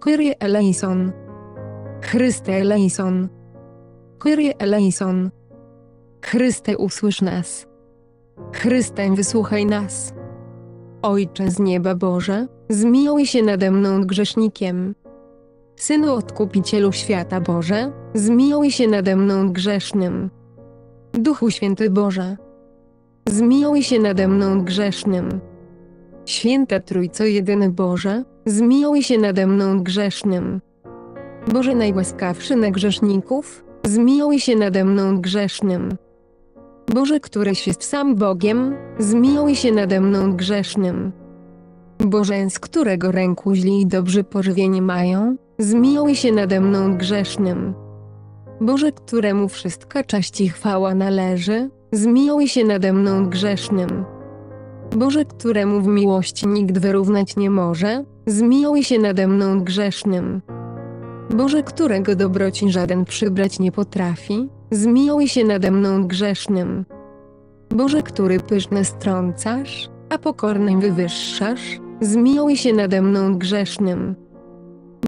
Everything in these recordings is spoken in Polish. Kyrie eleison. Chryste eleison. Kyrie eleison. Chryste, usłysz nas. Chryste, wysłuchaj nas. Ojcze z nieba Boże, zmiłuj się nade mną grzesznikiem. Synu Odkupicielu świata Boże, zmiłuj się nade mną grzesznym. Duchu Święty Boże, zmiłuj się nade mną grzesznym. Święta Trójco Jedyny Boże, zmiłuj się nade mną grzesznym. Boże najłaskawszy na grzeszników, zmiłuj się nade mną grzesznym. Boże, któryś jest sam Bogiem, zmiłuj się nade mną grzesznym. Boże, z którego ręku źli i dobrzy pożywienie mają, zmiłuj się nade mną grzesznym. Boże, któremu wszystka cześć i chwała należy, zmiłuj się nade mną grzesznym. Boże, któremu w miłości nikt wyrównać nie może, zmiłuj się nade mną grzesznym. Boże, którego dobroci żaden przybrać nie potrafi, zmiłuj się nade mną grzesznym. Boże, który pyszne strącasz, a pokornym wywyższasz, zmiłuj się nade mną grzesznym.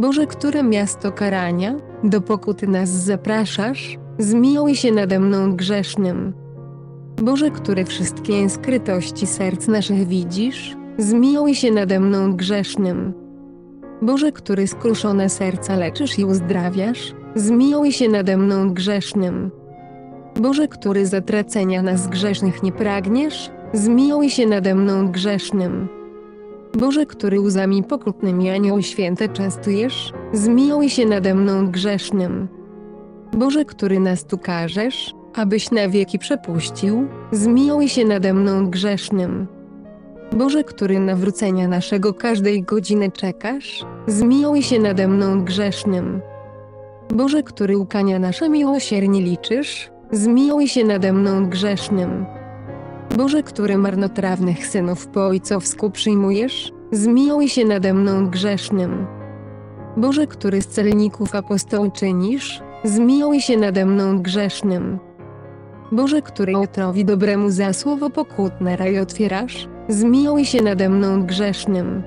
Boże, które miasto karania, do pokuty nas zapraszasz, zmiłuj się nade mną grzesznym. Boże, który wszystkie skrytości serc naszych widzisz, zmiłuj się nade mną grzesznym. Boże, który skruszone serca leczysz i uzdrawiasz, zmiłuj się nade mną grzesznym. Boże, który zatracenia nas grzesznych nie pragniesz, zmiłuj się nade mną grzesznym. Boże, który łzami pokrutnymi anioł święte częstujesz, zmiłuj się nade mną grzesznym. Boże, który nas tu karzesz, abyś na wieki przepuścił, zmiłuj się nade mną grzesznym. Boże, który nawrócenia naszego każdej godziny czekasz, zmiłuj się nade mną grzesznym. Boże, który łkania nasze miłosiernie liczysz, zmiłuj się nade mną grzesznym. Boże, który marnotrawnych synów po ojcowsku przyjmujesz, zmiłuj się nade mną grzesznym. Boże, który z celników apostoł czynisz, zmiłuj się nade mną grzesznym. Boże, który otrowi dobremu za słowo pokutne raj otwierasz, zmiłuj się nade mną grzesznym.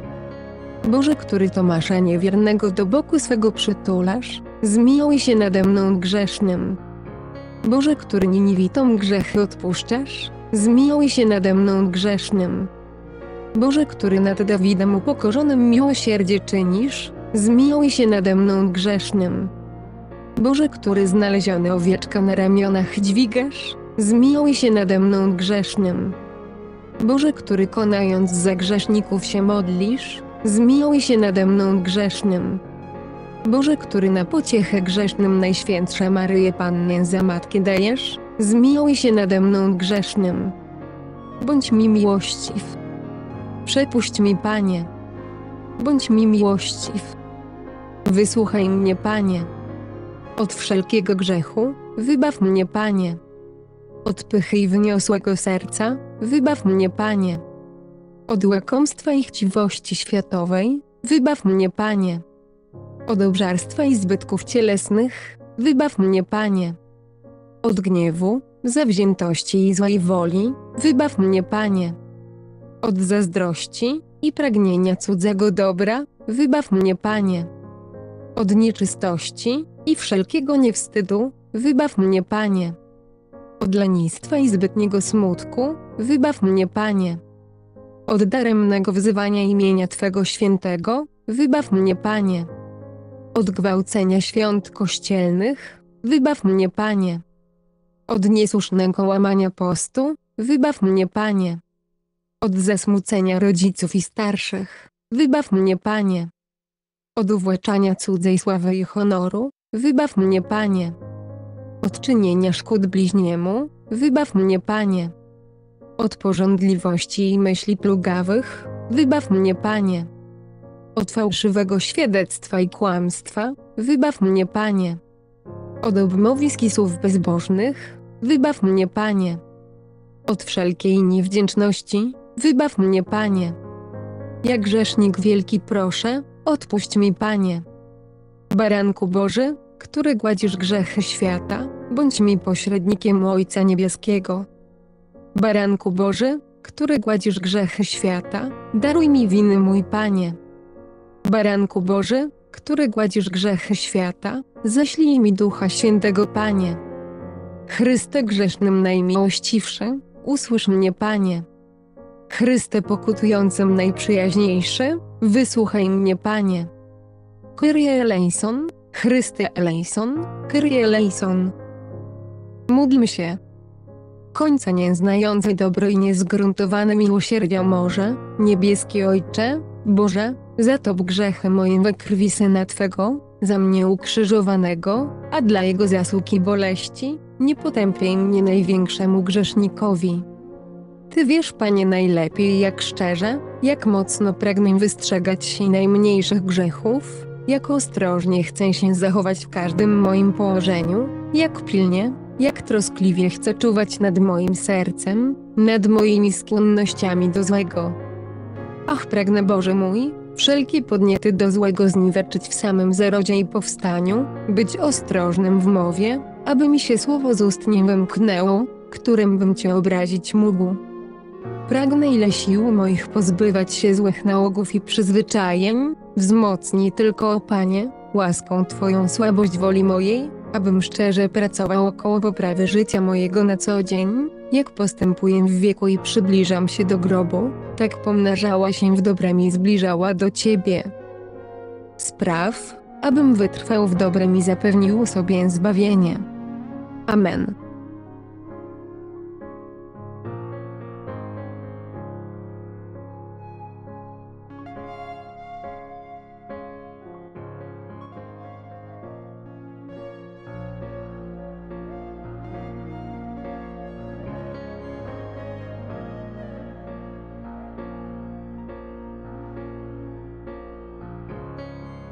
Boże, który Tomasza niewiernego do boku swego przytulasz, zmiłuj się nade mną grzesznym. Boże, który Niniwitom grzechy odpuszczasz, zmiłuj się nade mną grzesznym. Boże, który nad Dawidem upokorzonym miłosierdzie czynisz, zmiłuj się nade mną grzesznym. Boże, który znalezione owieczka na ramionach dźwigasz, zmiłuj się nade mną grzesznym. Boże, który konając za grzeszników się modlisz, zmiłuj się nade mną grzesznym. Boże, który na pociechę grzesznym Najświętszą Maryję Pannę za matkę dajesz, zmiłuj się nade mną grzesznym. Bądź mi miłościw. Przepuść mi, Panie. Bądź mi miłościw. Wysłuchaj mnie, Panie. Od wszelkiego grzechu wybaw mnie, Panie. Od pychy i wyniosłego serca wybaw mnie, Panie. Od łakomstwa i chciwości światowej wybaw mnie, Panie. Od obżarstwa i zbytków cielesnych wybaw mnie, Panie. Od gniewu, zawziętości i złej woli wybaw mnie, Panie. Od zazdrości i pragnienia cudzego dobra wybaw mnie, Panie. Od nieczystości i wszelkiego niewstydu wybaw mnie, Panie. Od lenistwa i zbytniego smutku wybaw mnie, Panie. Od daremnego wzywania imienia Twego świętego wybaw mnie, Panie. Od gwałcenia świąt kościelnych wybaw mnie, Panie. Od niesłusznego łamania postu wybaw mnie, Panie. Od zasmucenia rodziców i starszych wybaw mnie, Panie. Od uwłaczania cudzej sławy i honoru wybaw mnie, Panie. Od czynienia szkód bliźniemu wybaw mnie, Panie. Od pożądliwości i myśli plugawych wybaw mnie, Panie. Od fałszywego świadectwa i kłamstwa wybaw mnie, Panie. Od obmowisk i słów bezbożnych wybaw mnie, Panie. Od wszelkiej niewdzięczności wybaw mnie, Panie. Jak grzesznik wielki proszę, odpuść mi, Panie. Baranku Boży, który gładzisz grzechy świata, bądź mi pośrednikiem Ojca Niebieskiego. Baranku Boży, który gładzisz grzechy świata, daruj mi winy mój, Panie. Baranku Boży, który gładzisz grzechy świata, ześlij mi Ducha Świętego, Panie. Chryste grzesznym najmiłościwszy, usłysz mnie, Panie. Chryste pokutującym najprzyjaźniejszy, wysłuchaj mnie, Panie. Kyrie eleison, Chryste eleison, Kyrie eleison. Módlmy się. Końca nieznający dobro i niezgruntowane miłosierdzia może, niebieski Ojcze, Boże, zatop grzechy moje we krwi Syna Twego, za mnie ukrzyżowanego, a dla Jego zasług i boleści, nie potępiaj mnie największemu grzesznikowi. Ty wiesz, Panie, najlepiej, jak szczerze, jak mocno pragnę wystrzegać się najmniejszych grzechów, jak ostrożnie chcę się zachować w każdym moim położeniu, jak pilnie, jak troskliwie chcę czuwać nad moim sercem, nad moimi skłonnościami do złego. Ach, pragnę, Boże mój, wszelkie podniety do złego zniweczyć w samym zarodzie i powstaniu, być ostrożnym w mowie, aby mi się słowo z ust nie wymknęło, którym bym Cię obrazić mógł. Pragnę ile sił moich pozbywać się złych nałogów i przyzwyczajeń, wzmocnij tylko, o Panie, łaską Twoją słabość woli mojej, abym szczerze pracował około poprawy życia mojego na co dzień, jak postępuję w wieku i przybliżam się do grobu, tak pomnażała się w dobrem i zbliżała do Ciebie. Spraw, abym wytrwał w dobrem i zapewnił sobie zbawienie. Amen.